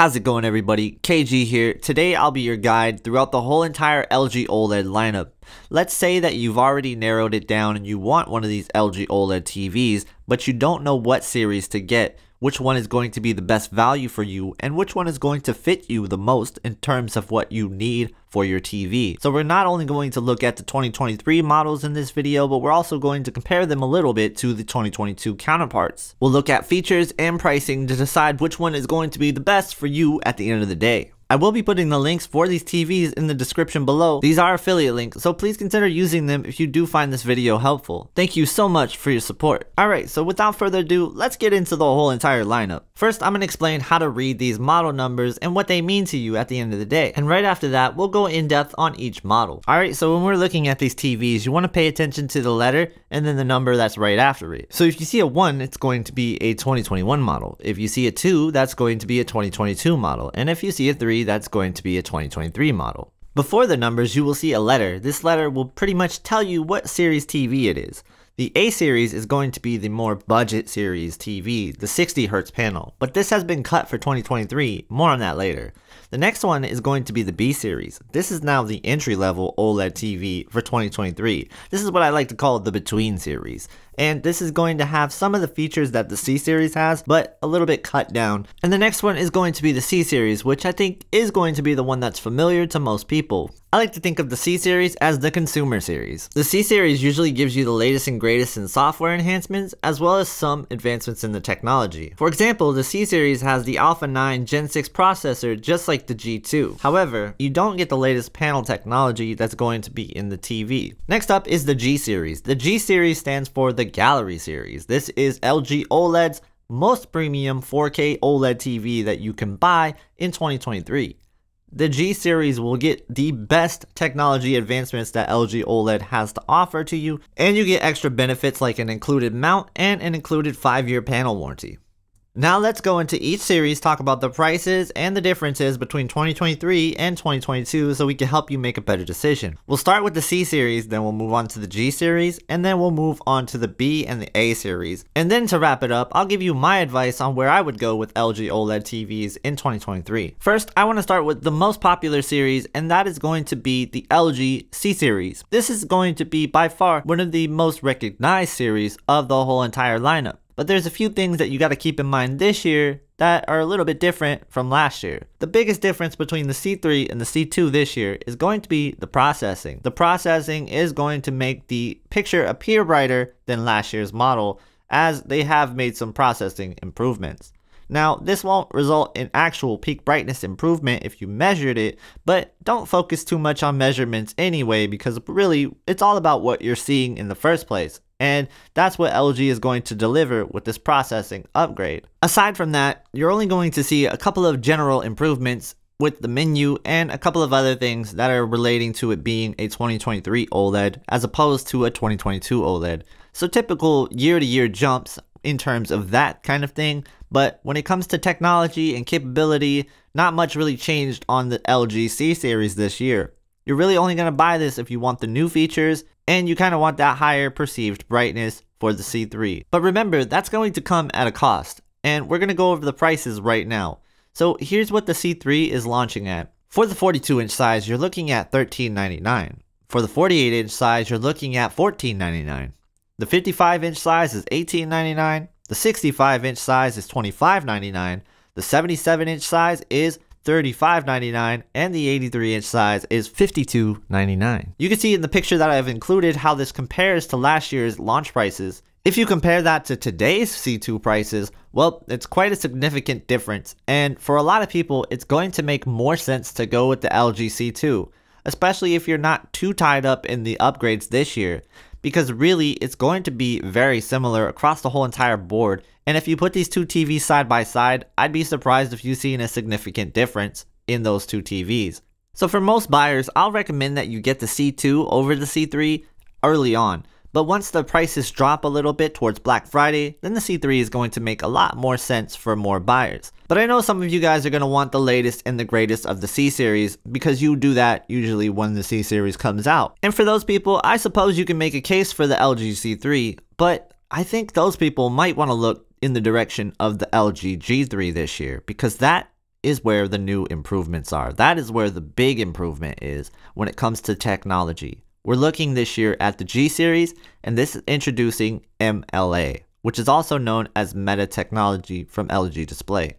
How's it going, everybody? KG here. Today I'll be your guide throughout the whole entire LG OLED lineup. Let's say that you've already narrowed it down and you want one of these LG OLED TVs, but you don't know what series to get, which one is going to be the best value for you, and which one is going to fit you the most in terms of what you need for your TV. So we're not only going to look at the 2023 models in this video, but we're also going to compare them a little bit to the 2022 counterparts. We'll look at features and pricing to decide which one is going to be the best for you at the end of the day. I will be putting the links for these TVs in the description below. These are affiliate links, so please consider using them if you do find this video helpful. Thank you so much for your support. Alright, so without further ado, let's get into the whole entire lineup. First, I'm going to explain how to read these model numbers and what they mean to you at the end of the day. And right after that, we'll go in depth on each model. Alright, so when we're looking at these TVs, you want to pay attention to the letter and then the number that's right after it. So if you see a 1, it's going to be a 2021 model. If you see a 2, that's going to be a 2022 model. And if you see a 3, that's going to be a 2023 model. Before the numbers, you will see a letter. This letter will pretty much tell you what series TV it is. The A series is going to be the more budget series TV, the 60Hz panel, but this has been cut for 2023, more on that later. The next one is going to be the B series. This is now the entry level OLED TV for 2023. This is what I like to call the between series. And this is going to have some of the features that the C series has, but a little bit cut down. And the next one is going to be the C series, which I think is going to be the one that's familiar to most people. I like to think of the C series as the consumer series. The C series usually gives you the latest and greatest in software enhancements, as well as some advancements in the technology. For example, the C series has the Alpha 9 Gen 6 processor, just like the G2. However, you don't get the latest panel technology that's going to be in the TV. Next up is the G series. The G series stands for the Gallery series. This is LG OLED's most premium 4K OLED TV that you can buy in 2023. The G series will get the best technology advancements that LG OLED has to offer to you, and you get extra benefits like an included mount and an included 5-year panel warranty. Now let's go into each series, talk about the prices and the differences between 2023 and 2022 so we can help you make a better decision. We'll start with the C series, then we'll move on to the G series, and then we'll move on to the B and the A series. And then to wrap it up, I'll give you my advice on where I would go with LG OLED TVs in 2023. First, I want to start with the most popular series, and that is going to be the LG C series. This is going to be by far one of the most recognized series of the whole entire lineup. But there's a few things that you got to keep in mind this year that are a little bit different from last year. The biggest difference between the C3 and the C2 this year is going to be the processing. The processing is going to make the picture appear brighter than last year's model, as they have made some processing improvements. Now, this won't result in actual peak brightness improvement if you measured it, but don't focus too much on measurements anyway, because really it's all about what you're seeing in the first place. And that's what LG is going to deliver with this processing upgrade. Aside from that, you're only going to see a couple of general improvements with the menu and a couple of other things that are relating to it being a 2023 OLED as opposed to a 2022 OLED. So typical year-to-year jumps in terms of that kind of thing. But when it comes to technology and capability, not much really changed on the LG C series this year. You're really only going to buy this if you want the new features, and you kind of want that higher perceived brightness for the C3. But remember, that's going to come at a cost, and we're going to go over the prices right now. So here's what the C3 is launching at. For the 42-inch size, you're looking at $13.99. For the 48-inch size, you're looking at $14.99. The 55-inch size is $18.99. The 65-inch size is $25.99. The 77-inch size is $35.99, and the 83-inch size is $52.99. You can see in the picture that I've included how this compares to last year's launch prices. If you compare that to today's C2 prices, well, it's quite a significant difference, and for a lot of people, it's going to make more sense to go with the LG C2, especially if you're not too tied up in the upgrades this year, because really, it's going to be very similar across the whole entire board. And if you put these two TVs side by side, I'd be surprised if you've seen a significant difference in those two TVs. So for most buyers, I'll recommend that you get the C2 over the C3 early on. But once the prices drop a little bit towards Black Friday, then the C3 is going to make a lot more sense for more buyers. But I know some of you guys are going to want the latest and the greatest of the C series, because you do that usually when the C series comes out. And for those people, I suppose you can make a case for the LG C3, but I think those people might want to look in the direction of the LG G3 this year, because that is where the new improvements are. That is where the big improvement is when it comes to technology. We're looking this year at the G series, and this is introducing MLA, which is also known as Meta technology from LG Display.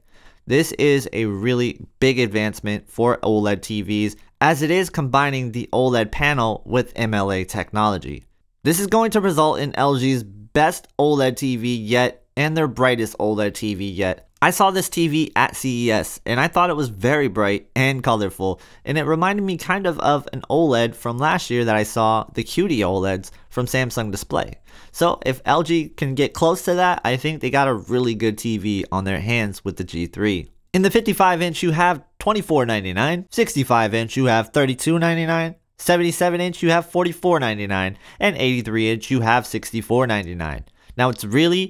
This is a really big advancement for OLED TVs, as it is combining the OLED panel with MLA technology. This is going to result in LG's best OLED TV yet and their brightest OLED TV yet. I saw this TV at CES and I thought it was very bright and colorful, and it reminded me kind of an OLED from last year that I saw, the QD OLEDs from Samsung Display. So if LG can get close to that, I think they got a really good TV on their hands with the G3. In the 55 inch you have $24.99, 65 inch you have $32.99, 77 inch you have $44.99, and 83 inch you have $64.99. Now it's really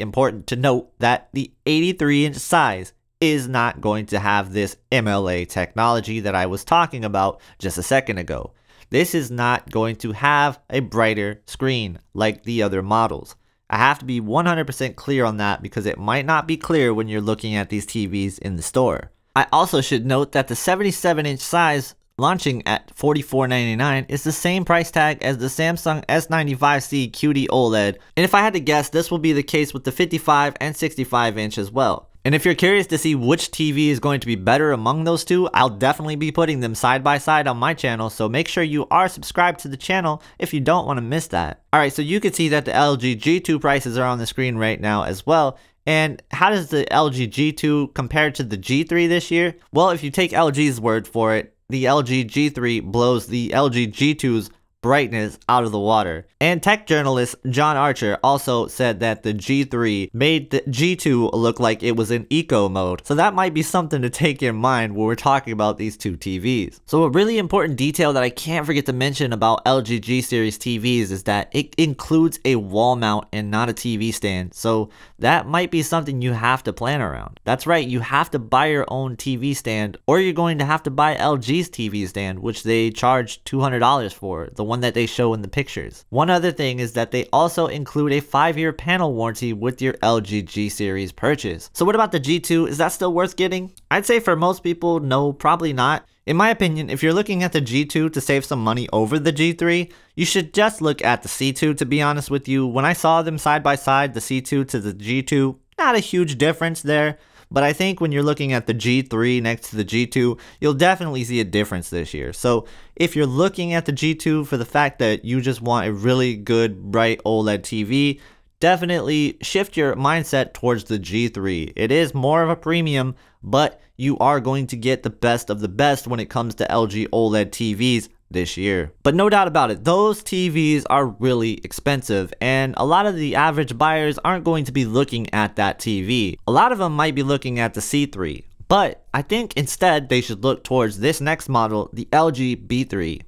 important to note that the 83 inch size is not going to have this MLA technology that I was talking about just a second ago. This is not going to have a brighter screen like the other models. I have to be 100% clear on that because it might not be clear when you're looking at these TVs in the store. I also should note that the 77 inch size launching at $44.99 is the same price tag as the Samsung S95C QD OLED, and if I had to guess, this will be the case with the 55 and 65 inch as well. And if you're curious to see which TV is going to be better among those two, I'll definitely be putting them side by side on my channel, so make sure you are subscribed to the channel if you don't want to miss that. Alright, so you can see that the LG G2 prices are on the screen right now as well. And how does the LG G2 compare to the G3 this year? Well, if you take LG's word for it, the LG G3 blows the LG G2's brightness out of the water. And tech journalist John Archer also said that the G3 made the G2 look like it was in eco mode. So that might be something to take in mind when we're talking about these two TVs. So a really important detail that I can't forget to mention about LG G series TVs is that it includes a wall mount and not a TV stand. So that might be something you have to plan around. That's right, you have to buy your own TV stand, or you're going to have to buy LG's TV stand, which they charge $200 for, the one that they show in the pictures. One other thing is that they also include a 5-year panel warranty with your LG G series purchase. So what about the G2? Is that still worth getting? I'd say for most people, no, probably not. In my opinion, if you're looking at the G2 to save some money over the G3, you should just look at the C2, to be honest with you. When I saw them side by side, the C2 to the G2, not a huge difference there. But I think when you're looking at the G3 next to the G2, you'll definitely see a difference this year. So if you're looking at the G2 for the fact that you just want a really good, bright OLED TV, definitely shift your mindset towards the G3. It is more of a premium, but you are going to get the best of the best when it comes to LG OLED TVs this year. But no doubt about it, those TVs are really expensive, and a lot of the average buyers aren't going to be looking at that TV. A lot of them might be looking at the C3, but I think instead they should look towards this next model, the LG B3.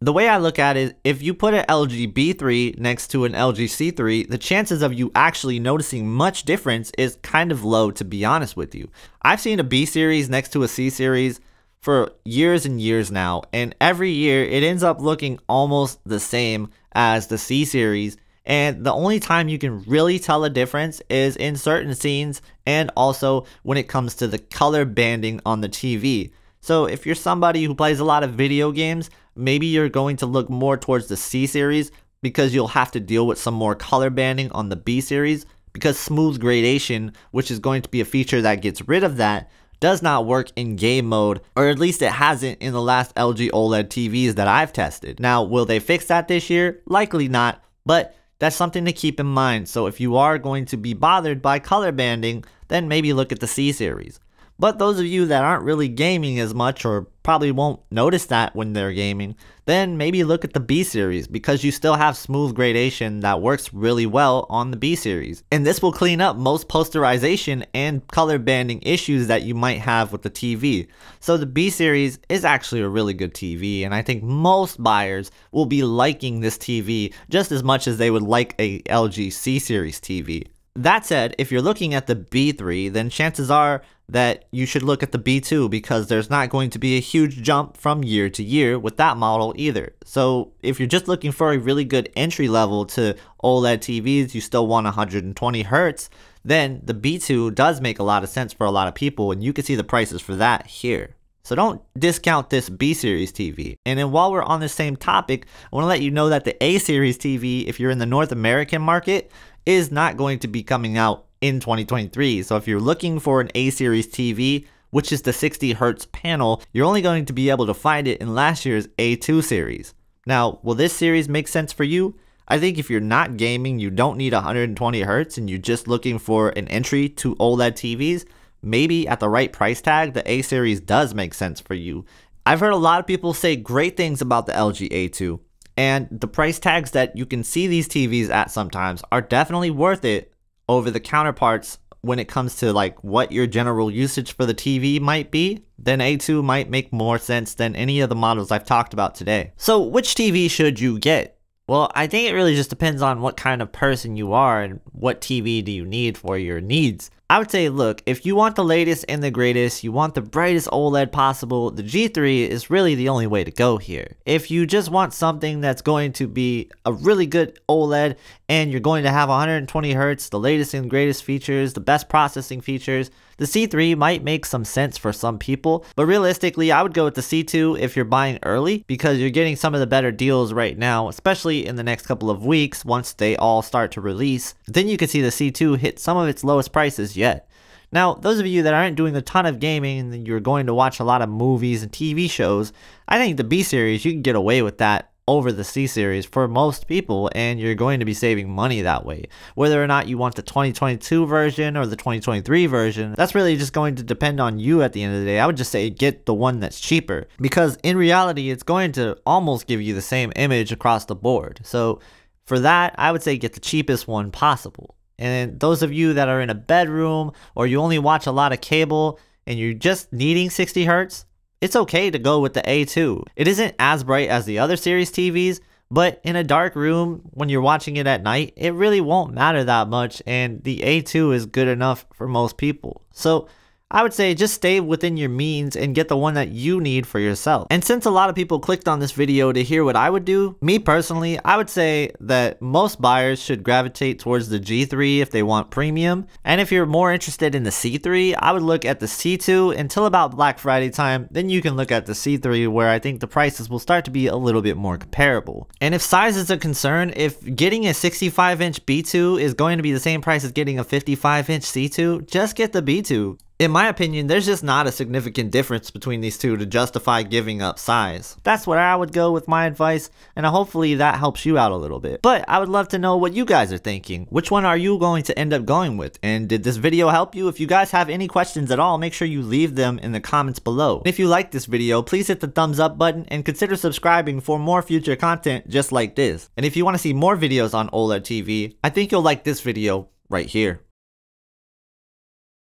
The way I look at it, if you put an LG B3 next to an LG C3, the chances of you actually noticing much difference is kind of low, to be honest with you. I've seen a B series next to a C series for years and years now, and every year it ends up looking almost the same as the C series, and the only time you can really tell a difference is in certain scenes and also when it comes to the color banding on the TV. So if you're somebody who plays a lot of video games, maybe you're going to look more towards the C series because you'll have to deal with some more color banding on the B series, because smooth gradation, which is going to be a feature that gets rid of that, does not work in game mode, or at least it hasn't in the last LG OLED TVs that I've tested. Now, will they fix that this year? Likely not, but that's something to keep in mind. So if you are going to be bothered by color banding, then maybe look at the C series. But those of you that aren't really gaming as much, or probably won't notice that when they're gaming, then maybe look at the B series, because you still have smooth gradation that works really well on the B series. And this will clean up most posterization and color banding issues that you might have with the TV. So the B series is actually a really good TV, and I think most buyers will be liking this TV just as much as they would like a LG C series TV. That said, if you're looking at the B3, then chances are that you should look at the B2, because there's not going to be a huge jump from year to year with that model either. So if you're just looking for a really good entry level to OLED TVs, you still want 120 Hz, then the B2 does make a lot of sense for a lot of people, and you can see the prices for that here. So don't discount this B series TV. And then while we're on the same topic, I want to let you know that the A series TV, if you're in the North American market, is not going to be coming out in 2023. So if you're looking for an A series TV, which is the 60 Hertz panel, you're only going to be able to find it in last year's A2 series. Now, will this series make sense for you? I think if you're not gaming, you don't need 120 Hertz and you're just looking for an entry to OLED TVs, maybe at the right price tag, the A series does make sense for you. I've heard a lot of people say great things about the LG A2, and the price tags that you can see these TVs at sometimes are definitely worth it over the counterparts when it comes to like what your general usage for the TV might be. Then A2 might make more sense than any of the models I've talked about today. So which TV should you get? Well, I think it really just depends on what kind of person you are and what TV do you need for your needs. I would say, look, if you want the latest and the greatest, you want the brightest OLED possible, the G3 is really the only way to go here. If you just want something that's going to be a really good OLED and you're going to have 120 Hertz, the latest and greatest features, the best processing features, the C3 might make some sense for some people, but realistically, I would go with the C2 if you're buying early because you're getting some of the better deals right now, especially in the next couple of weeks once they all start to release. Then you can see the C2 hit some of its lowest prices yet. Now, those of you that aren't doing a ton of gaming and you're going to watch a lot of movies and TV shows, I think the B series, you can get away with that over the C series for most people, and you're going to be saving money that way. Whether or not you want the 2022 version or the 2023 version, that's really just going to depend on you at the end of the day. I would just say get the one that's cheaper because in reality, it's going to almost give you the same image across the board. So for that, I would say get the cheapest one possible. And those of you that are in a bedroom or you only watch a lot of cable and you're just needing 60 Hertz, it's okay to go with the A2. It isn't as bright as the other series TVs, but in a dark room when you're watching it at night, it really won't matter that much, and the A2 is good enough for most people. So I would say just stay within your means and get the one that you need for yourself. And since a lot of people clicked on this video to hear what I would do, me personally, I would say that most buyers should gravitate towards the G3 if they want premium. And if you're more interested in the C3, I would look at the C2 until about Black Friday time. Then you can look at the C3 where I think the prices will start to be a little bit more comparable. And if size is a concern, if getting a 65-inch B2 is going to be the same price as getting a 55-inch C2, just get the B2. In my opinion, there's just not a significant difference between these two to justify giving up size. That's where I would go with my advice, and hopefully that helps you out a little bit. But I would love to know what you guys are thinking. Which one are you going to end up going with? And did this video help you? If you guys have any questions at all, make sure you leave them in the comments below. And if you like this video, please hit the thumbs up button and consider subscribing for more future content just like this. And if you want to see more videos on OLED TV, I think you'll like this video right here.